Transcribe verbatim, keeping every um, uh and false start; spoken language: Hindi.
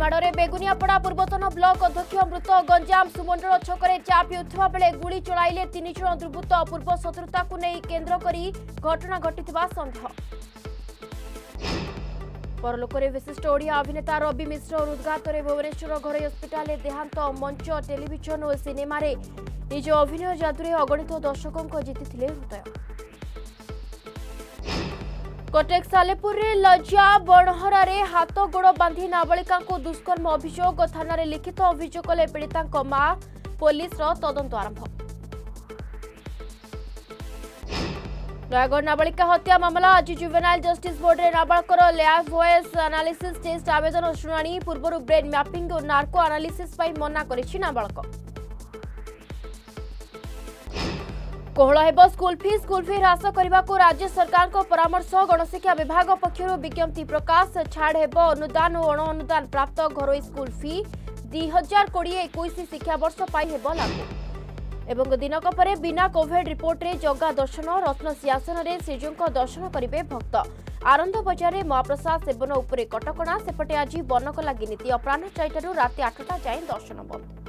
माड़े बेगुनियापड़ा पूर्वतन ब्लक अध्यक्ष मृत गंजाम सुमंडल छकरे चा पिउथवा बेले गुली चलाइले तीन जन दुर्वृत्त पूर्व शत्रुता को नहीं केन्द्र करी घटना घटिथिबा संदेह। परलोकरे विशिष्ट ओडिया अभिनेता रवि मिश्र हृदघातरे भुवनेश्वर घरोई हस्पिटाल देहांत। मंच टेलीविजन और सिनेमा रे निज अभिनय जादुरे अगणित दर्शकों जीतिथिले हृदय। कटक सालेपुर रे लज्जा बणहरा रे हाथ गोड़ बांधी नाबालिका को दुष्कर्म अभियोग थाना रे लिखित अभियोग कले पीड़िता मां। पुलिस रो तदंत आरंभ। नयागढ़ नाबालिका हत्या मामला आज जुवेनाइल जस्टिस बोर्ड में नाबालकर लैब वॉयस एनालिसिस टेस्ट आवेदन शुणाणी। पूर्व ब्रेन मैपिंग और नार्को एनालिसिस मना करिछि नाबालक। कोहल हेब स्कूल फी स्कूल फी ह्रास करने को राज्य सरकार परामर्श। गणशिक्षा विभाग पक्षर विज्ञप्ति प्रकाश। छाड़ हेब अनुदान और अण अनुदान प्राप्त घरोई स्कूल फी दुई हजार कोड़े इक्कीस शिक्षावर्ष हेब लागू। एवं दिनक परे बिना कोविड रिपोर्ट रे जगा दर्शन। रत्न सिंहासन रे श्रीजूं दर्शन करिवे भक्त। आनंद बजार रे महाप्रसाद सेवन उपरे कटकणा। सेपटे आज बनक लगी नीति अपराह चार रात आठटा जाए दर्शन बंद।